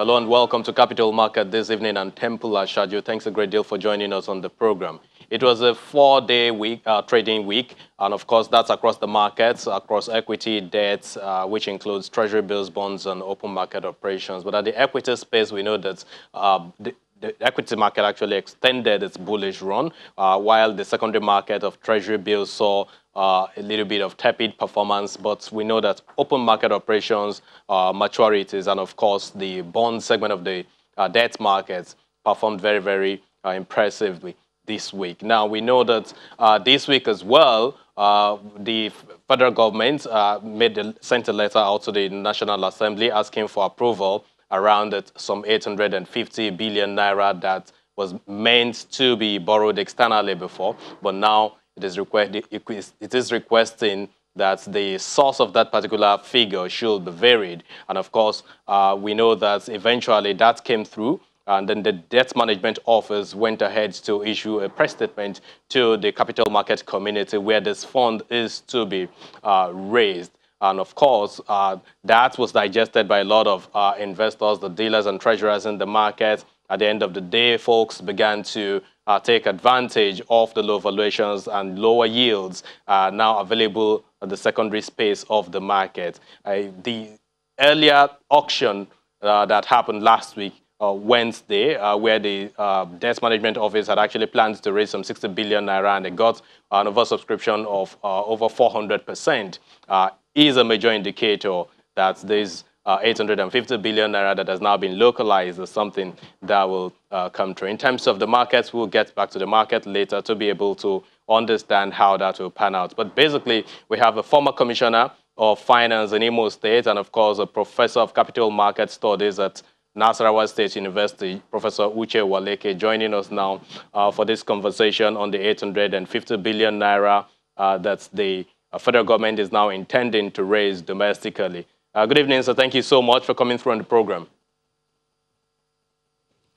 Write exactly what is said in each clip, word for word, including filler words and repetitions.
Hello and welcome to Capital Market this evening, and Temple Ashadjo, thanks a great deal for joining us on the program. It was a four-day week, uh, trading week, and of course that's across the markets, across equity, debt, uh, which includes treasury bills, bonds, and open market operations. But at the equity space, we know that uh, the The equity market actually extended its bullish run, uh, while the secondary market of treasury bills saw uh, a little bit of tepid performance. But we know that open market operations, uh, maturities, and of course the bond segment of the uh, debt markets performed very, very uh, impressively this week. Now, we know that uh, this week as well, uh, the federal government uh, made a, sent a letter out to the National Assembly asking for approval around it, some eight hundred fifty billion naira that was meant to be borrowed externally before, but now it is, request, it is requesting that the source of that particular figure should be varied. And of course, uh, we know that eventually that came through, and then the Debt Management Office went ahead to issue a press statement to the capital market community where this fund is to be uh, raised. And of course, uh, that was digested by a lot of uh, investors, the dealers and treasurers in the market. At the end of the day, folks began to uh, take advantage of the low valuations and lower yields uh, now available at the secondary space of the market. Uh, the earlier auction uh, that happened last week, Uh, Wednesday, uh, where the uh, Debt Management Office had actually planned to raise some sixty billion naira, and they got an oversubscription of uh, over four hundred percent, uh, is a major indicator that this uh, eight hundred fifty billion naira that has now been localized is something that will uh, come through. In terms of the markets, we'll get back to the market later to be able to understand how that will pan out. But basically, we have a former commissioner of finance in Imo State, and of course, a professor of capital market studies at Nasarawa State University, Professor Uche Uwaleke, joining us now uh, for this conversation on the eight hundred fifty billion naira uh, that the federal government is now intending to raise domestically. Uh, good evening, sir. Thank you so much for coming through on the program.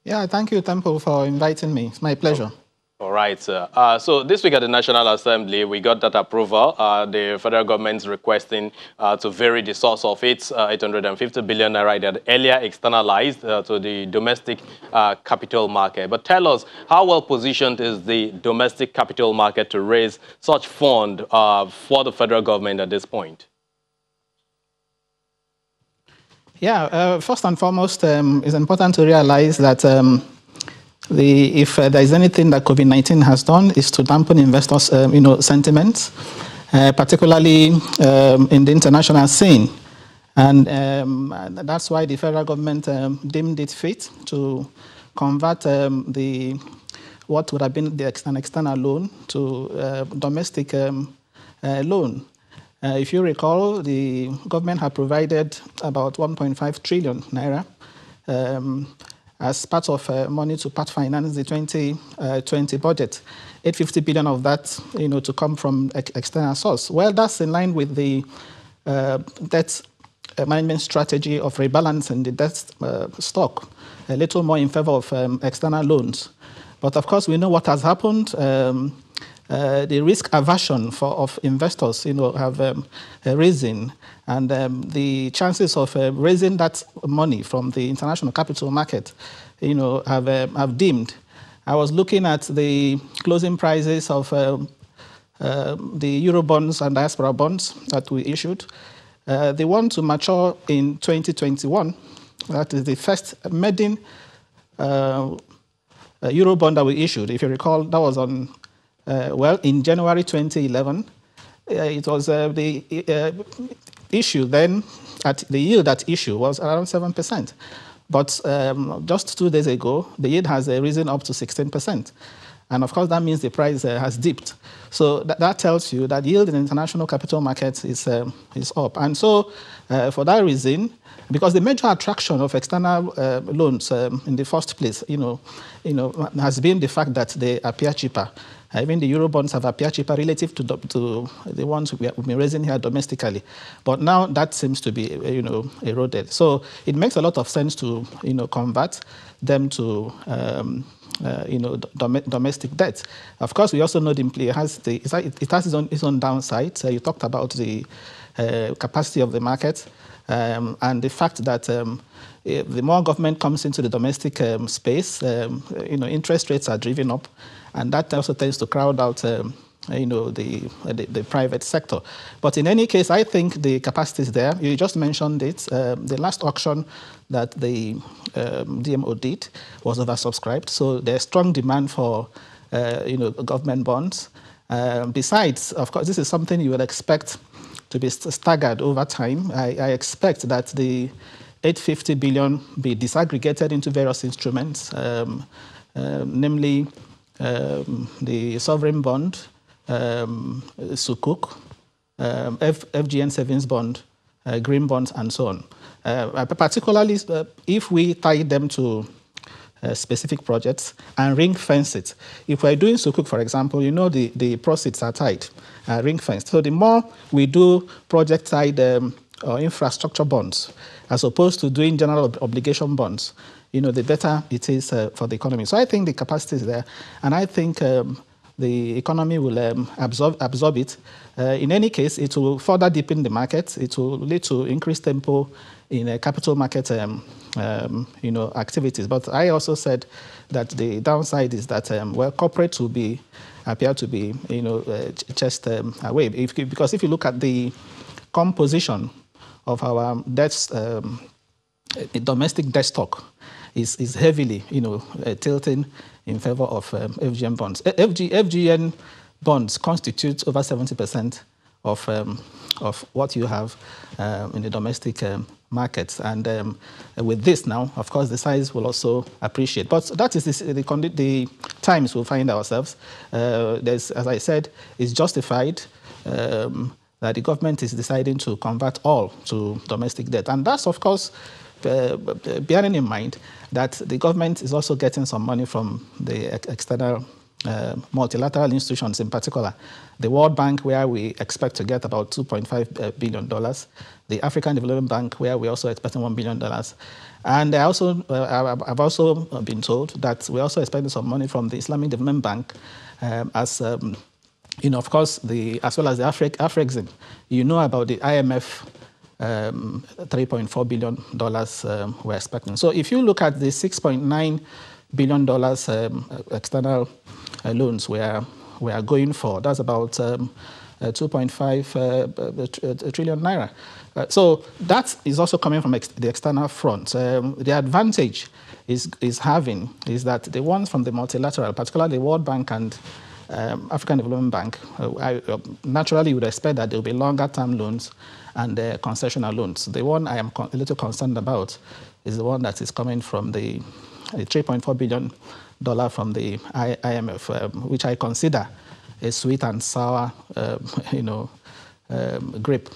Yeah, thank you, Temple, for inviting me. It's my pleasure. Oh. All right, sir. Uh, so this week at the National Assembly, we got that approval. Uh, the federal government's requesting uh, to vary the source of its uh, eight hundred fifty billion naira that earlier externalized uh, to the domestic uh, capital market. But tell us, how well positioned is the domestic capital market to raise such fund uh, for the federal government at this point? Yeah, uh, first and foremost, um, it's important to realize that um, The, if uh, there is anything that COVID nineteen has done, is to dampen investors' uh, you know, sentiments, uh, particularly um, in the international scene. And um, that's why the federal government um, deemed it fit to convert um, the, what would have been the ex an external loan to uh, domestic um, uh, loan. Uh, if you recall, the government had provided about one point five trillion naira. Um, as part of uh, money to part finance the twenty twenty budget, eight hundred fifty billion of that, you know, to come from ex external source. Well, that's in line with the uh, debt management strategy of rebalancing the debt uh, stock, a little more in favor of um, external loans. But of course, we know what has happened. Um, Uh, the risk aversion for, of investors, you know, have um, risen, and um, the chances of uh, raising that money from the international capital market, you know, have uh, have dimmed. I was looking at the closing prices of uh, uh, the euro bonds and diaspora bonds that we issued. Uh, the one to mature in twenty twenty-one, that is the first maiden uh, euro bond that we issued. If you recall, that was on. Uh, well, in January twenty eleven, uh, it was uh, the uh, issue then, at the yield at issue was around seven percent. But um, just two days ago, the yield has uh, risen up to sixteen percent. And of course, that means the price uh, has dipped. So th that tells you that yield in the international capital markets is, uh, is up. And so uh, for that reason, because the major attraction of external uh, loans um, in the first place, you know, you know, has been the fact that they appear cheaper. Even the euro bonds have appeared cheaper relative to the, to the ones we've been raising here domestically, but now that seems to be, you know, eroded. So it makes a lot of sense to, you know, convert them to, um, uh, you know, dom domestic debt. Of course, we also know the has the it has its own, its own downside. So you talked about the uh, capacity of the market. um, and the fact that um, the more government comes into the domestic um, space, um, you know, interest rates are driven up, and that also tends to crowd out um, you know, the, the the private sector. But in any case, I think the capacity is there. You just mentioned it. Um, the last auction that the um, D M O did was oversubscribed, so there's strong demand for uh, you know, government bonds. Um, besides, of course, this is something you will expect to be st staggered over time. I, I expect that the eight hundred fifty billion be disaggregated into various instruments, um, uh, namely um, the sovereign bond, um, Sukuk, um, F FGN savings bond, uh, green bonds, and so on. Uh, particularly if we tie them to Uh, specific projects and ring fence it. If we're doing Sukuk, for example, you know the, the proceeds are tied, uh, ring fenced. So the more we do project tied um, or infrastructure bonds, as opposed to doing general ob obligation bonds, you know, the better it is uh, for the economy. So I think the capacity is there, and I think um, the economy will um, absorb, absorb it. Uh, in any case, it will further deepen the market. It will lead to increased tempo in a capital market um, um, you know, activities. But I also said that the downside is that, um, well, corporates will be, appear to be, you know, uh, just um, away. If, because if you look at the composition of our debts, um, domestic debt stock is, is heavily, you know, uh, tilting in favor of um, F G N bonds. F G, F G N bonds constitute over seventy percent of, um, of what you have uh, in the domestic um, markets. And um, with this now, of course, the size will also appreciate. But that is the, the, the times we'll find ourselves. Uh, there's, as I said, it's justified um, that the government is deciding to convert all to domestic debt. And that's, of course, uh, bearing in mind that the government is also getting some money from the ex external Uh, multilateral institutions, in particular the World Bank, where we expect to get about two point five billion dollars, the African Development Bank, where we also expecting one billion dollars, and I also uh, I've also been told that we're also expecting some money from the Islamic Development Bank, um, as um, you know, of course, the as well as the Afrexim. You know about the I M F. Um, three point four billion dollars um, we're expecting. So if you look at the six point nine billion dollars um, external uh, loans we are we are going for, that's about um, uh, two point five uh, trillion naira. Uh, so that is also coming from ex the external front. Um, the advantage is is having is that the ones from the multilateral, particularly the World Bank and um, African Development Bank, uh, I uh, naturally would expect that there will be longer term loans and uh, concessional loans. The one I am con a little concerned about is the one that is coming from the three point four billion dollars from the I M F, um, which I consider a sweet and sour, uh, you know, um, grape.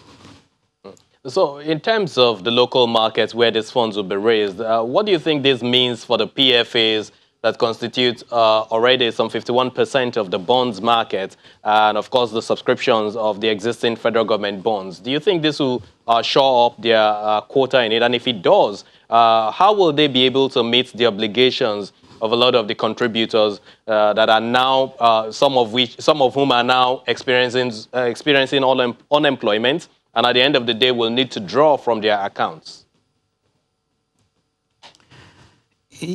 So in terms of the local markets where these funds will be raised, uh, what do you think this means for the P F As that constitute uh, already some fifty-one percent of the bonds market, and of course the subscriptions of the existing federal government bonds? Do you think this will uh, shore up their uh, quota in it? And if it does, uh, how will they be able to meet the obligations of a lot of the contributors uh, that are now, uh, some of which, some of whom are now experiencing uh, experiencing unemployment, and at the end of the day will need to draw from their accounts?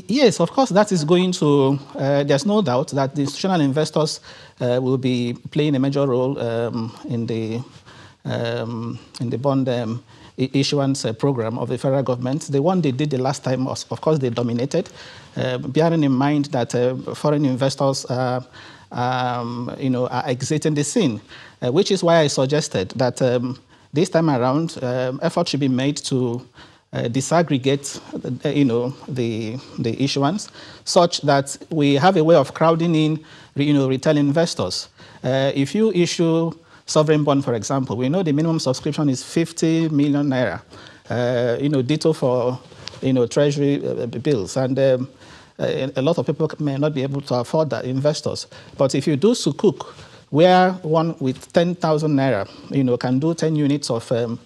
Yes, of course, that is going to, uh, there's no doubt that the institutional investors uh, will be playing a major role um, in the um, in the bond um, issuance uh, program of the federal government. The one they did the last time, was, of course, they dominated, uh, bearing in mind that uh, foreign investors are, um, you know, are exiting the scene, uh, which is why I suggested that um, this time around, um, effort should be made to Uh, disaggregate, uh, you know, the the issuance, such that we have a way of crowding in, you know, retail investors. Uh, if you issue sovereign bond, for example, we know the minimum subscription is fifty million naira. Uh, you know, ditto for, you know, treasury uh, bills, and um, a, a lot of people may not be able to afford that, investors. But if you do Sukuk, where one with ten thousand naira, you know, can do ten units of um,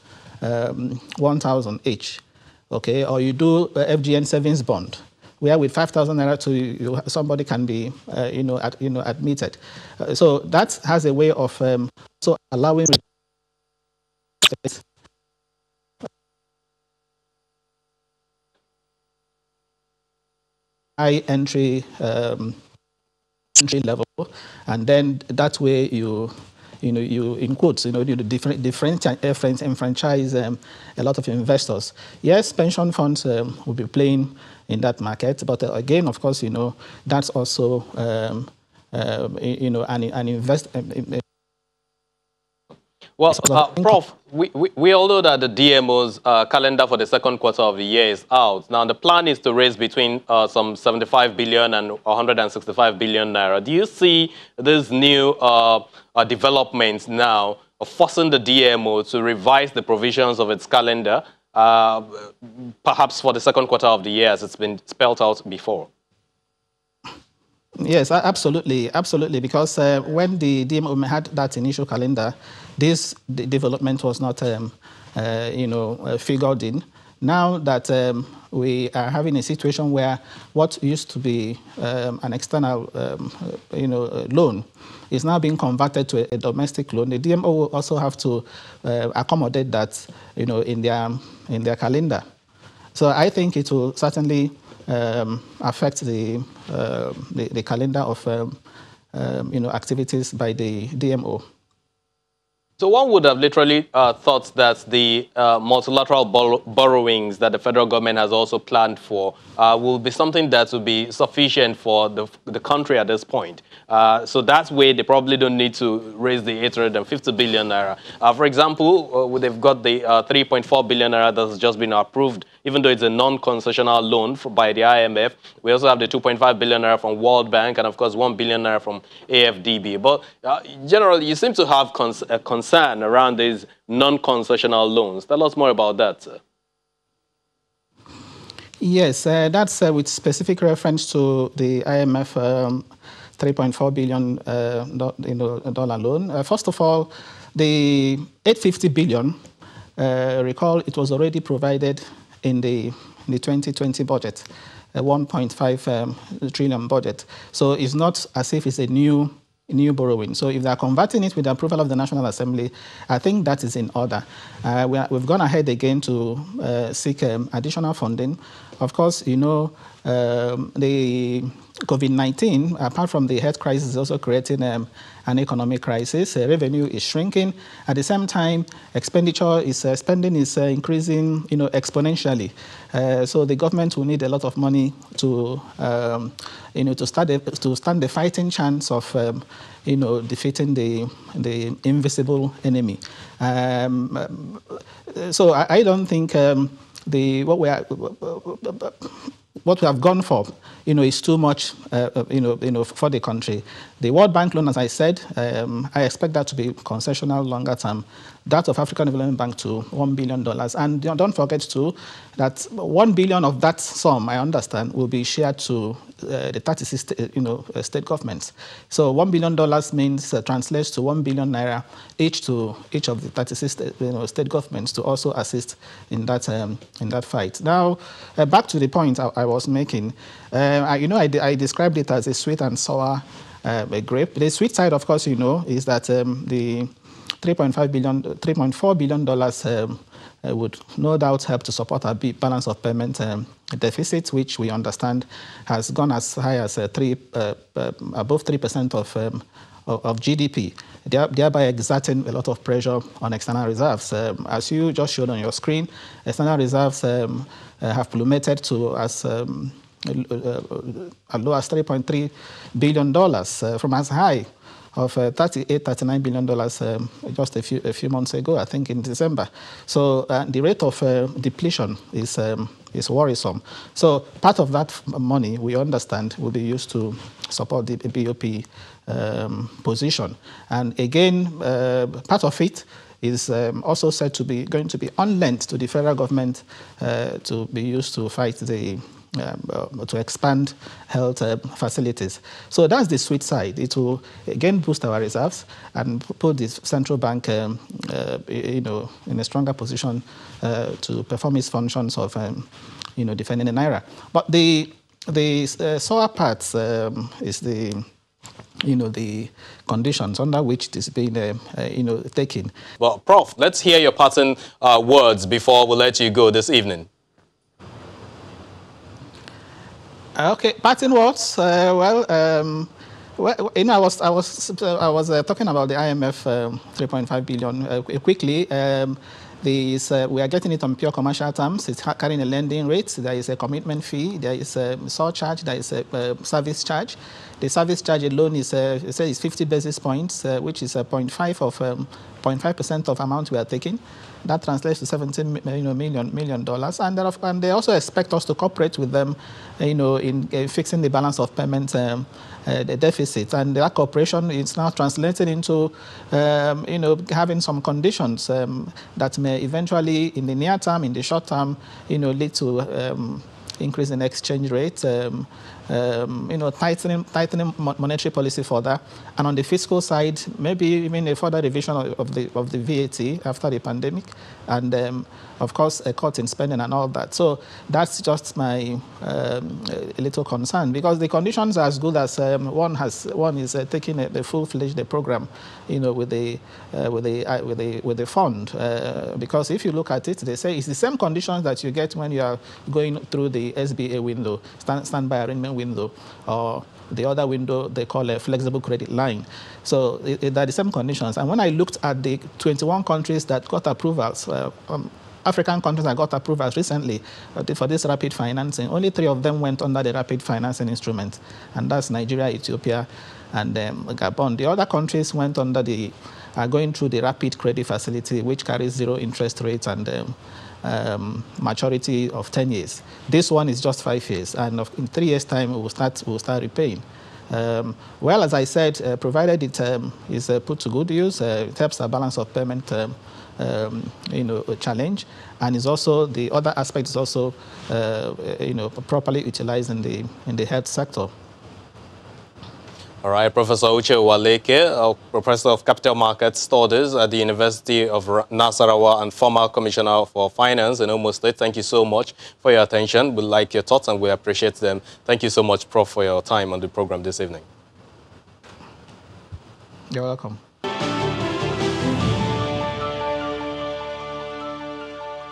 um, one thousand each. Okay, or you do uh, F G N savings bond, where with five thousand naira to you, somebody can be, uh, you know, ad, you know, admitted. Uh, so that has a way of um, so allowing high entry um, entry level, and then that way you you know you in quotes you know you different different enfranchise um, a lot of investors. Yes, pension funds um, will be playing in that market, but uh, again, of course, you know that's also um, uh, you know an an invest. Um, um, Well, uh, Prof, we, we, we all know that the D M O's uh, calendar for the second quarter of the year is out. Now, the plan is to raise between uh, some seventy-five billion and one hundred sixty-five billion naira. Do you see these new uh, uh, developments now forcing the D M O to revise the provisions of its calendar, uh, perhaps for the second quarter of the year, as it's been spelled out before? Yes, absolutely, absolutely. Because uh, when the D M O had that initial calendar, this d development was not, um, uh, you know, uh, figured in. Now that um, we are having a situation where what used to be um, an external, um, uh, you know, uh, loan is now being converted to a, a domestic loan, the D M O will also have to uh, accommodate that, you know, in their in their calendar. So I think it will certainly Um, affect the, uh, the the calendar of um, um, you know activities by the D M O. So one would have literally uh, thought that the uh, multilateral bor borrowings that the federal government has also planned for uh, will be something that will be sufficient for the the country at this point. Uh, so that's where they probably don't need to raise the eight hundred fifty billion naira. Uh, for example, uh, they've got the uh, three point four billion naira that's just been approved, even though it's a non-concessional loan for, by the I M F. We also have the two point five billion naira from World Bank and, of course, one billion naira from A F D B. But uh, generally, you seem to have cons a concern around these non-concessional loans. Tell us more about that, sir. Yes, uh, that's uh, with specific reference to the I M F um, three point four billion uh, do, you know, dollar loan. Uh, first of all, the eight hundred fifty billion, uh, recall it was already provided in the, in the twenty twenty budget, a one point five um, trillion budget. So it's not as if it's a new new borrowing. So if they're converting it with the approval of the National Assembly, I think that is in order. Uh, we are, we've gone ahead again to uh, seek um, additional funding. Of course, you know, um, the COVID nineteen, apart from the health crisis, is also creating um, an economic crisis. Uh, revenue is shrinking. At the same time, expenditure is uh, spending is uh, increasing, you know, exponentially. Uh, so the government will need a lot of money to, um, you know, to start a, to stand the fighting chance of, um, you know, defeating the the invisible enemy. Um, so I, I don't think um, the what we are. What we have gone for, you know, is too much, uh, you know, you know, for the country. The World Bank loan, as I said, um, I expect that to be concessional longer term. That of African Development Bank to one billion dollars, and you know, don't forget too that one billion of that sum, I understand, will be shared to uh, the thirty-six, you know, uh, state governments. So one billion dollars means uh, translates to one billion naira each to each of the thirty-six, you know, state governments to also assist in that um, in that fight. Now, uh, back to the point I, I was making. Uh, I, you know, I, I described it as a sweet and sour uh, a grape. The sweet side, of course, you know, is that um, the three point five billion, three point four billion dollars um, would no doubt help to support our balance of payment um, deficit, which we understand has gone as high as uh, three, uh, uh, above three percent of um, of G D P, thereby exerting a lot of pressure on external reserves. Um, as you just showed on your screen, external reserves um, uh, have plummeted to as um, as low as three point three billion dollars uh, from as high of uh, thirty-eight, thirty-nine billion dollars um, just a few, a few months ago, I think in December. So uh, the rate of uh, depletion is, um, is worrisome. So part of that money, we understand, will be used to support the B O P um, position. And again, uh, part of it is um, also said to be going to be unlent to the federal government uh, to be used to fight the Um, to expand health uh, facilities. So that's the sweet side. It will again boost our reserves and put the central bank, um, uh, you know, in a stronger position uh, to perform its functions of, um, you know, defending the naira. But the the uh, sour part um, is the, you know, the conditions under which it is being, uh, uh, you know, taken. Well, Prof, let's hear your parting uh, words before we let you go this evening. Okay, parting words. Uh, well, um, well, you know, I was I was I was uh, talking about the I M F um, three point five billion uh, quickly. Um, Is, uh, we are getting it on pure commercial terms. It's carrying a lending rate. There is a commitment fee. There is a surcharge. There is a uh, service charge. The service charge alone is uh, is fifty basis points, uh, which is a zero point five of um, zero point five percent of amount we are taking. That translates to seventeen million dollars, and, and they also expect us to cooperate with them, you know, in uh, fixing the balance of payments, um, uh, the deficit, and that cooperation is now translated into, um, you know, having some conditions um, that may eventually, in the near term, in the short term, you know, lead to um, increase in exchange rate. Um, Um, you know, tightening, tightening monetary policy further, and on the fiscal side, maybe even a further revision of, of the of the V A T after the pandemic, and um, of course a cut in spending and all that. So that's just my um, little concern, because the conditions are as good as um, one has. One is uh, taking a, the full-fledged the program, you know, with the uh, with the uh, with the with the fund, uh, because if you look at it, they say it's the same conditions that you get when you are going through the S B A window, stand, standby arrangement window, or the other window they call a flexible credit line. So it, it, they're the same conditions. And when I looked at the twenty-one countries that got approvals, uh, um, African countries that got approvals recently for this rapid financing, only three of them went under the rapid financing instrument, and that's Nigeria, Ethiopia, and um, Gabon. The other countries went under the, are going through the rapid credit facility, which carries zero interest rates and um, Um, maturity of ten years. This one is just five years, and of, in three years' time, we will start, we will start repaying. Um, well, as I said, uh, provided it um, is uh, put to good use, uh, it helps the balance of payment, um, um, you know, challenge, and is also the other aspect is also, uh, you know, properly utilized in the in the health sector. All right, Professor Uche Uwaleke, Professor of Capital Markets Studies at the University of Nasarawa and former Commissioner for Finance in Imo State, thank you so much for your attention. We like your thoughts and we appreciate them. Thank you so much, Prof, for your time on the program this evening. You're welcome.